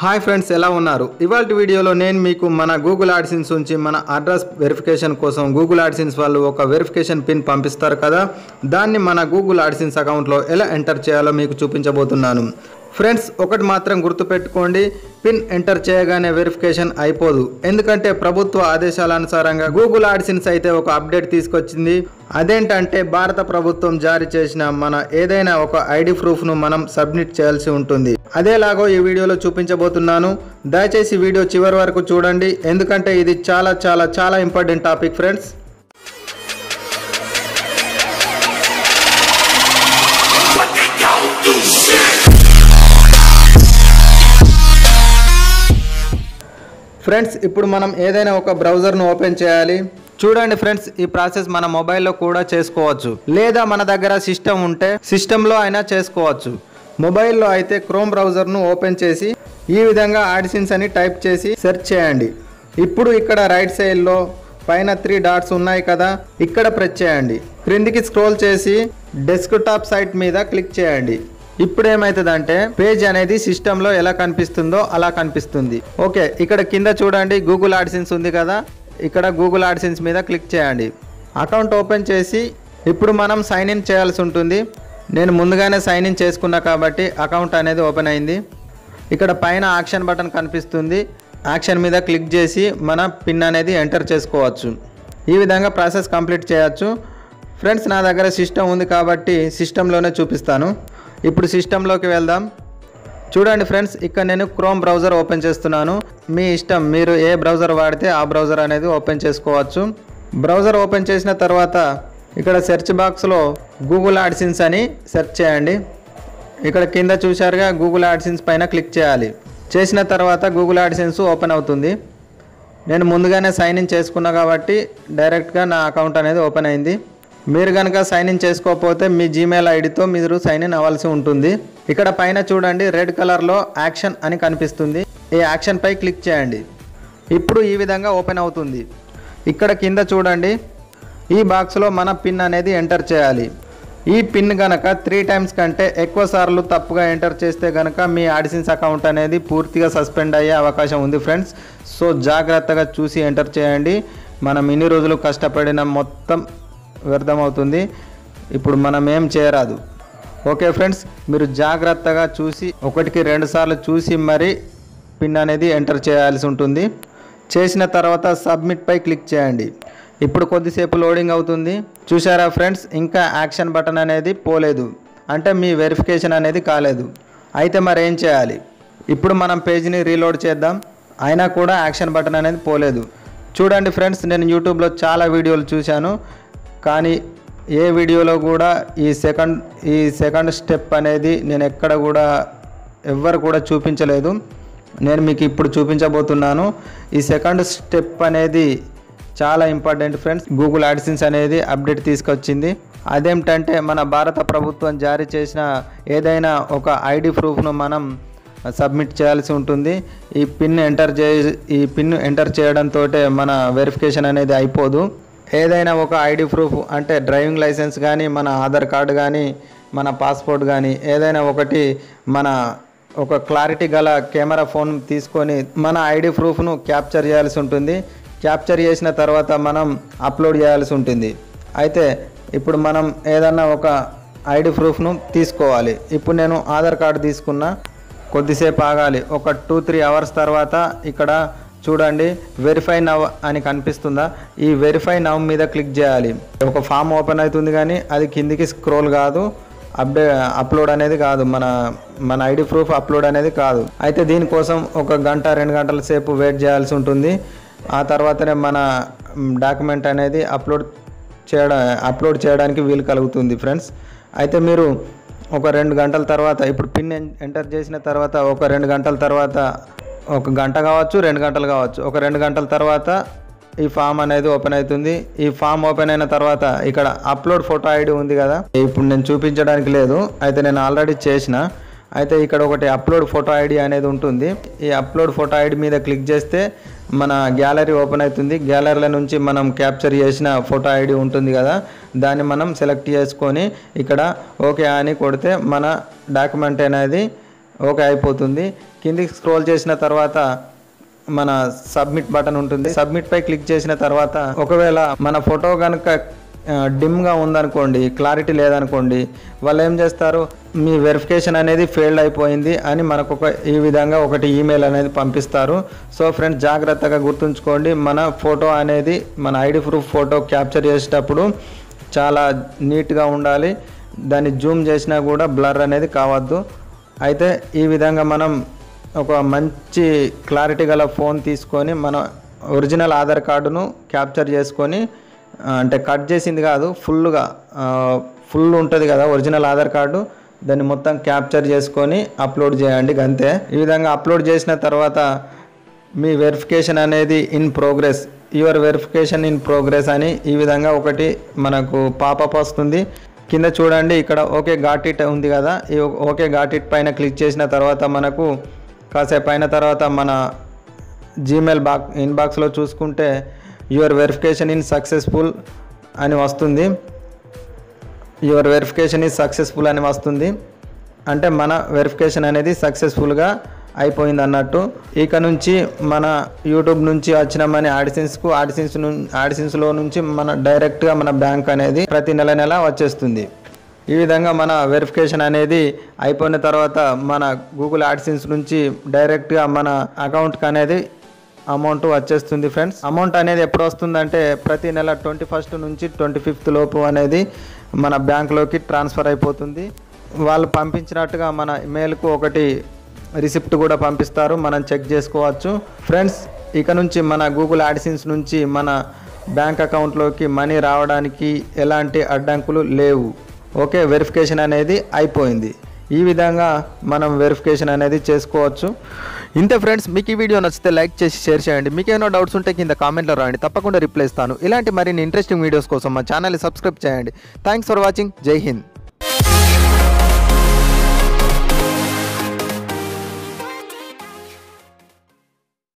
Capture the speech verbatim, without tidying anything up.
Hi friends, ఎలా ఉన్నారు? ఇవాల్టి వీడియోలో నేను మీకు మన గూగుల్ యాడ్సెన్స్ నుంచి మన అడ్రస్ వెరిఫికేషన్ కోసం గూగుల్ యాడ్సెన్స్ వాళ్ళు ఒక వెరిఫికేషన్ పిన్ పంపిస్తారు కదా, దాన్ని మన గూగుల్ యాడ్సెన్స్ అకౌంట్లో ఎలా ఎంటర్ చేయాలో మీకు చూపించబోతున్నాను. ఫ్రెండ్స్, ఒకటి మాత్రం గుర్తుపెట్టుకోండి, పిన్ ఎంటర్ చేయగానే వెరిఫికేషన్ అయిపోదు. ఎందుకంటే ప్రభుత్వ ఆదేశాల అనుసారంగా గూగుల్ యాడ్సెన్స్ అయితే ఒక అప్డేట్ తీసుకొచ్చింది. అదేంటంటే భారత ప్రభుత్వం జారీ చేసిన మన ఏదైనా ఒక ఐడి ప్రూఫ్ను మనం సబ్మిట్ చేయాల్సి ఉంటుంది. అదేలాగో ఈ వీడియోలో చూపించబోతున్నాను. దయచేసి వీడియో చివరి వరకు చూడండి, ఎందుకంటే ఇది చాలా చాలా చాలా ఇంపార్టెంట్ టాపిక్. ఫ్రెండ్స్, ఫ్రెండ్స్ ఇప్పుడు మనం ఏదైనా ఒక బ్రౌజర్ను ఓపెన్ చేయాలి. చూడండి ఫ్రెండ్స్, ఈ ప్రాసెస్ మన మొబైల్లో కూడా చేసుకోవచ్చు, లేదా మన దగ్గర సిస్టమ్ ఉంటే సిస్టంలో అయినా చేసుకోవచ్చు. మొబైల్లో అయితే క్రోమ్ బ్రౌజర్ను ఓపెన్ చేసి ఈ విధంగా యాడ్సెన్స్ అని టైప్ చేసి సెర్చ్ చేయండి. ఇప్పుడు ఇక్కడ రైట్ సైడ్లో పైన త్రీ డాట్స్ ఉన్నాయి కదా, ఇక్కడ ప్రెస్ చేయండి. క్రిందికి స్క్రోల్ చేసి డెస్క్టాప్ సైట్ మీద క్లిక్ చేయండి. ఇప్పుడు ఏమవుతుందంటే పేజ్ అనేది సిస్టంలో ఎలా కనిపిస్తుందో అలా కనిపిస్తుంది. ఓకే, ఇక్కడ కింద చూడండి గూగుల్ యాడ్సెన్స్ ఉంది కదా, ఇక్కడ గూగుల్ యాడ్సెన్స్ మీద క్లిక్ చేయండి. అకౌంట్ ఓపెన్ చేసి ఇప్పుడు మనం సైన్ ఇన్ చేయాల్సి ఉంటుంది. నేను ముందుగానే సైన్ ఇన్ చేసుకున్నా కాబట్టి అకౌంట్ అనేది ఓపెన్ అయింది. ఇక్కడ పైన యాక్షన్ బటన్ కనిపిస్తుంది, యాక్షన్ మీద క్లిక్ చేసి మన పిన్ అనేది ఎంటర్ చేసుకోవచ్చు. ఈ విధంగా ప్రాసెస్ కంప్లీట్ చేయొచ్చు. ఫ్రెండ్స్, నా దగ్గర సిస్టమ్ ఉంది కాబట్టి సిస్టంలోనే చూపిస్తాను. ఇప్పుడు సిస్టంలోకి వెళ్దాం. చూడండి ఫ్రెండ్స్, ఇక్కడ నేను క్రోమ్ బ్రౌజర్ ఓపెన్ చేస్తున్నాను. మీ ఇష్టం, మీరు ఏ బ్రౌజర్ వాడితే ఆ బ్రౌజర్ అనేది ఓపెన్ చేసుకోవచ్చు. బ్రౌజర్ ఓపెన్ చేసిన తర్వాత ఇక్కడ సెర్చ్ బాక్స్లో గూగుల్ యాడ్సెన్స్ అని సెర్చ్ చేయండి. ఇక్కడ కింద చూశారుగా గూగుల్ యాడ్సెన్స్ పైన క్లిక్ చేయాలి. చేసిన తర్వాత గూగుల్ యాడ్సెన్స్ ఓపెన్ అవుతుంది. నేను ముందుగానే సైన్ ఇన్ చేసుకున్నా కాబట్టి డైరెక్ట్గా నా అకౌంట్ అనేది ఓపెన్ అయింది. మీరు కనుక సైన్ ఇన్ చేసుకోకపోతే మీ జీమెయిల్ ఐడితో మీరు సైన్ ఇన్ అవ్వాల్సి ఉంటుంది. ఇక్కడ పైన చూడండి రెడ్ కలర్లో యాక్షన్ అని కనిపిస్తుంది, ఈ యాక్షన్పై క్లిక్ చేయండి. ఇప్పుడు ఈ విధంగా ఓపెన్ అవుతుంది. ఇక్కడ కింద చూడండి ఈ బాక్స్లో మన పిన్ అనేది ఎంటర్ చేయాలి. ఈ పిన్ కనుక త్రీ టైమ్స్ కంటే ఎక్కువ సార్లు తప్పుగా ఎంటర్ చేస్తే కనుక మీ యాడ్సెన్స్ అకౌంట్ అనేది పూర్తిగా సస్పెండ్ అయ్యే అవకాశం ఉంది ఫ్రెండ్స్. సో జాగ్రత్తగా చూసి ఎంటర్ చేయండి. మనం ఇన్ని రోజులు కష్టపడిన మొత్తం వ్యర్థమవుతుంది. ఇప్పుడు మనం ఏం చేయరాదు. ఓకే ఫ్రెండ్స్, మీరు జాగ్రత్తగా చూసి ఒకటికి రెండు సార్లు చూసి మరి పిన్ అనేది ఎంటర్ చేయాల్సి ఉంటుంది. చేసిన తర్వాత సబ్మిట్పై క్లిక్ చేయండి. ఇప్పుడు కొద్దిసేపు లోడింగ్ అవుతుంది. చూసారా ఫ్రెండ్స్, ఇంకా యాక్షన్ బటన్ అనేది పోలేదు, అంటే మీ వెరిఫికేషన్ అనేది కాలేదు. అయితే మరి ఏం చేయాలి? ఇప్పుడు మనం పేజ్ని రీలోడ్ చేద్దాం, అయినా కూడా యాక్షన్ బటన్ అనేది పోలేదు. చూడండి ఫ్రెండ్స్, నేను యూట్యూబ్లో చాలా వీడియోలు చూశాను, కానీ ఏ వీడియోలో కూడా ఈ సెకండ్ ఈ సెకండ్ స్టెప్ అనేది నేను ఎక్కడ కూడా ఎవ్వరు కూడా చూపించలేదు. నేను మీకు ఇప్పుడు చూపించబోతున్నాను. ఈ సెకండ్ స్టెప్ అనేది చాలా ఇంపార్టెంట్ ఫ్రెండ్స్. గూగుల్ యాడ్సెన్స్ అనేది అప్డేట్ తీసుకొచ్చింది. అదేమిటంటే మన భారత ప్రభుత్వం జారీ చేసిన ఏదైనా ఒక ఐడి ప్రూఫ్ను మనం సబ్మిట్ చేయాల్సి ఉంటుంది. ఈ పిన్ ఎంటర్ చే ఈ పిన్ ఎంటర్ చేయడంతో మన వెరిఫికేషన్ అనేది అయిపోదు. ఏదైనా ఒక ఐడి ప్రూఫ్ అంటే డ్రైవింగ్ లైసెన్స్ కానీ, మన ఆధార్ కార్డు కానీ, మన పాస్పోర్ట్ కానీ, ఏదైనా ఒకటి మన ఒక క్లారిటీ గల కెమెరా ఫోన్ తీసుకొని మన ఐడి ప్రూఫ్ను క్యాప్చర్ చేయాల్సి ఉంటుంది. క్యాప్చర్ చేసిన తర్వాత మనం అప్లోడ్ చేయాల్సి ఉంటుంది. అయితే ఇప్పుడు మనం ఏదన్నా ఒక ఐడి ప్రూఫ్ను తీసుకోవాలి. ఇప్పుడు నేను ఆధార్ కార్డు తీసుకున్నా, కొద్దిసేపు ఆగాలి. ఒక టూ త్రీ అవర్స్ తర్వాత ఇక్కడ చూడండి వెరిఫై నవ్ అని కనిపిస్తుందా, ఈ వెరిఫై నవ్ మీద క్లిక్ చేయాలి. ఒక ఫామ్ ఓపెన్ అవుతుంది, కానీ అది కిందికి స్క్రోల్ కాదు, అప్డే అప్లోడ్ అనేది కాదు, మన మన ఐడి ప్రూఫ్ అప్లోడ్ అనేది కాదు. అయితే దీనికోసం ఒక గంట రెండు గంటల సేపు వెయిట్ చేయాల్సి ఉంటుంది. ఆ తర్వాతనే మన డాక్యుమెంట్ అనేది అప్లోడ్ చేయడం అప్లోడ్ చేయడానికి వీలు కలుగుతుంది ఫ్రెండ్స్. అయితే మీరు ఒక రెండు గంటల తర్వాత, ఇప్పుడు పిన్ ఎంటర్ చేసిన తర్వాత ఒక రెండు గంటల తర్వాత, ఒక గంట కావచ్చు రెండు గంటలు కావచ్చు, ఒక రెండు గంటల తర్వాత ఈ ఫామ్ అనేది ఓపెన్ అవుతుంది. ఈ ఫామ్ ఓపెన్ అయిన తర్వాత ఇక్కడ అప్లోడ్ ఫోటో ఐడి ఉంది కదా, ఇప్పుడు నేను చూపించడానికి లేదు, అయితే నేను ఆల్రెడీ చేసిన. అయితే ఇక్కడ ఒకటి అప్లోడ్ ఫోటో ఐడి అనేది ఉంటుంది. ఈ అప్లోడ్ ఫోటో ఐడి మీద క్లిక్ చేస్తే మన గ్యాలరీ ఓపెన్ అవుతుంది. గ్యాలరీల నుంచి మనం క్యాప్చర్ చేసిన ఫోటో ఐడి ఉంటుంది కదా, దాన్ని మనం సెలెక్ట్ చేసుకొని ఇక్కడ ఓకే అని కొడితే మన డాక్యుమెంట్ అనేది ఓకే అయిపోతుంది. కిందికి స్క్రోల్ చేసిన తర్వాత మన సబ్మిట్ బటన్ ఉంటుంది. సబ్మిట్ పై క్లిక్ చేసిన తర్వాత ఒకవేళ మన ఫోటో కనుక డిమ్గా ఉందనుకోండి, క్లారిటీ లేదనుకోండి, వాళ్ళు ఏం చేస్తారు, మీ వెరిఫికేషన్ అనేది ఫెయిల్డ్ అయిపోయింది అని మనకు ఒక ఈ విధంగా ఒకటి ఈమెయిల్ అనేది పంపిస్తారు. సో ఫ్రెండ్స్ జాగ్రత్తగా గుర్తుంచుకోండి, మన ఫోటో అనేది మన ఐడి ప్రూఫ్ ఫోటో క్యాప్చర్ చేసేటప్పుడు చాలా నీట్గా ఉండాలి. దాన్ని జూమ్ చేసినా కూడా బ్లర్ అనేది కావద్దు. అయితే ఈ విధంగా మనం ఒక మంచి క్లారిటీ గల ఫోన్ తీసుకొని మన ఒరిజినల్ ఆధార్ కార్డును క్యాప్చర్ చేసుకొని, అంటే కట్ చేసింది కాదు, ఫుల్గా ఫుల్ ఉంటుంది కదా ఒరిజినల్ ఆధార్ కార్డు, దాన్ని మొత్తం క్యాప్చర్ చేసుకొని అప్లోడ్ చేయండి అంతే. ఈ విధంగా అప్లోడ్ చేసిన తర్వాత మీ వెరిఫికేషన్ అనేది in progress, your verification in progress అని ఈ విధంగా ఒకటి మనకు పాపప్ వస్తుంది. కింద చూడండి ఇక్కడ ఓకే గాట్ ఇట్ ఉంది కదా, ఈ ఓకే గాట్ ఇట్ పైన క్లిక్ చేసిన తర్వాత మనకు కాసేపు అయిన తర్వాత మన జీమెయిల్ బాక్ ఇన్బాక్స్లో చూసుకుంటే యువర్ వెరిఫికేషన్ ఇన్ సక్సెస్ఫుల్ అని వస్తుంది. యువర్ వెరిఫికేషన్ ఇన్ సక్సెస్ఫుల్ అని వస్తుంది అంటే మన వెరిఫికేషన్ అనేది సక్సెస్ఫుల్గా అయిపోయింది అన్నట్టు. ఇక నుంచి మన యూట్యూబ్ నుంచి వచ్చిన మన ఆడిసెన్స్కు ఆడిసెన్స్ ఆడిసెన్స్లో నుంచి మన డైరెక్ట్గా మన బ్యాంక్ అనేది ప్రతి నెల నెల వచ్చేస్తుంది. ఈ విధంగా మన వెరిఫికేషన్ అనేది అయిపోయిన తర్వాత మన గూగుల్ అడ్సెన్స్ నుంచి డైరెక్ట్గా మన అకౌంట్కి అనేది అమౌంట్ వచ్చేస్తుంది. ఫ్రెండ్స్ అమౌంట్ అనేది ఎప్పుడు వస్తుందంటే ప్రతి నెల ట్వంటీ ఫస్ట్ నుంచి ట్వంటీ ఫిఫ్త్ లోపు అనేది మన బ్యాంక్లోకి ట్రాన్స్ఫర్ అయిపోతుంది. వాళ్ళు పంపించినట్టుగా మన మెయిల్కు ఒకటి రిసిప్ట్ కూడా పంపిస్తారు, మనం చెక్ చేసుకోవచ్చు. ఫ్రెండ్స్ ఇక నుంచి మన గూగుల్ అడ్సెన్స్ నుంచి మన బ్యాంక్ అకౌంట్లోకి మనీ రావడానికి ఎలాంటి అడ్డంకులు లేవు. ఓకే వెరిఫికేషన్ అనేది అయిపోయింది. ఈ విధంగా మనం వెరిఫికేషన్ అనేది చేసుకోవచ్చు. ఇంతే ఫ్రెండ్స్, మీకు ఈ వీడియో నచ్చితే లైక్ చేసి షేర్ చేయండి. మీకేమైనా డౌట్స్ ఉంటే కింద కామెంట్లో రాయండి, తప్పకుండా రిప్లై ఇస్తాను. ఇలాంటి మరిన్ని ఇంట్రెస్టింగ్ వీడియోస్ కోసం మా ఛానల్ని సబ్స్క్రైబ్ చేయండి. Thanks for watching. జై హింద్.